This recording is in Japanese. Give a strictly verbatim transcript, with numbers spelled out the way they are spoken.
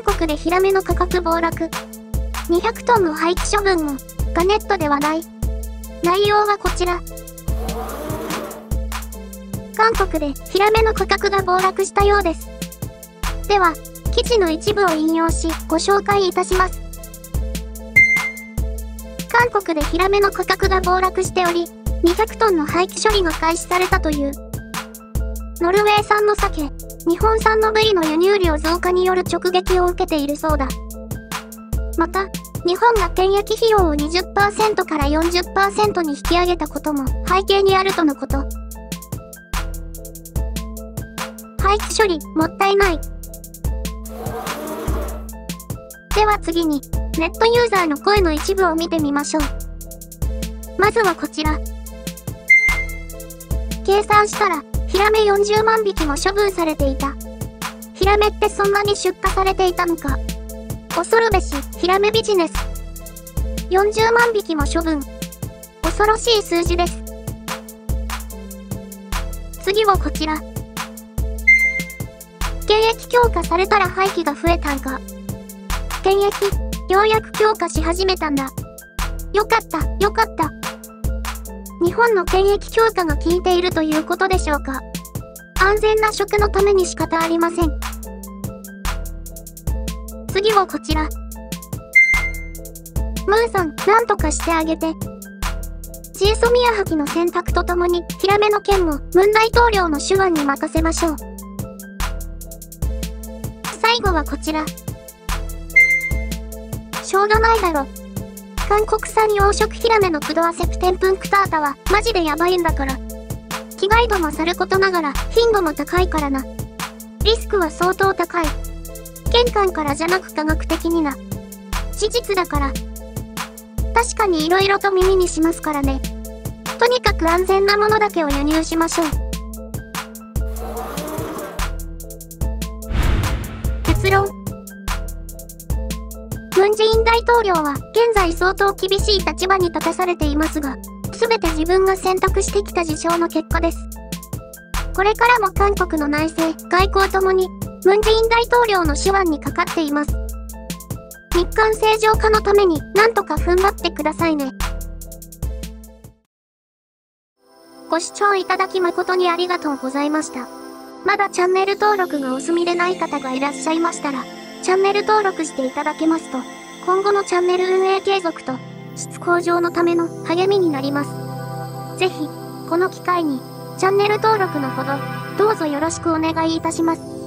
韓国でヒラメの価格暴落。にひゃくトンの廃棄処分も、がネットで話題。内容はこちら。韓国でヒラメの価格が暴落したようです。では、記事の一部を引用し、ご紹介いたします。韓国でヒラメの価格が暴落しており、にひゃくトンの廃棄処理が開始されたという。ノルウェー産の鮭、日本産のブリの輸入量増加による直撃を受けているそうだ。また、日本が検疫費用を にじゅっパーセント から よんじゅっパーセント に引き上げたことも背景にあるとのこと。廃棄処理、もったいない。では次に、ネットユーザーの声の一部を見てみましょう。まずはこちら。計算したら、ヒラメよんじゅうまんびきも処分されていた。ヒラメってそんなに出荷されていたのか。恐るべし、ヒラメビジネス。よんじゅうまんびきも処分。恐ろしい数字です。次はこちら。検疫強化されたら廃棄が増えたんか。検疫、ようやく強化し始めたんだ。よかった、よかった。日本の検疫強化が効いているということでしょうか。安全な食のために仕方ありません。次はこちら。ムーさん、なんとかしてあげて。ジーソミヤハキの選択とともに、ヒラメの件も、ムン大統領の手腕に任せましょう。最後はこちら。しょうがないだろ。韓国産養殖ヒラメのクドアセプテンプンクタータはマジでやばいんだから。被害度もさることながら頻度も高いからな。リスクは相当高い。玄関からじゃなく科学的にな。事実だから。確かに色々と耳にしますからね。とにかく安全なものだけを輸入しましょう。結論。ムン・ジェイン大統領は現在相当厳しい立場に立たされていますが、すべて自分が選択してきた事象の結果です。これからも韓国の内政、外交ともに、ムン・ジェイン大統領の手腕にかかっています。日韓正常化のためになんとか踏ん張ってくださいね。ご視聴いただき誠にありがとうございました。まだチャンネル登録がお済みでない方がいらっしゃいましたら、チャンネル登録していただけますと、今後のチャンネル運営継続と、質向上のための励みになります。ぜひ、この機会に、チャンネル登録のほど、どうぞよろしくお願いいたします。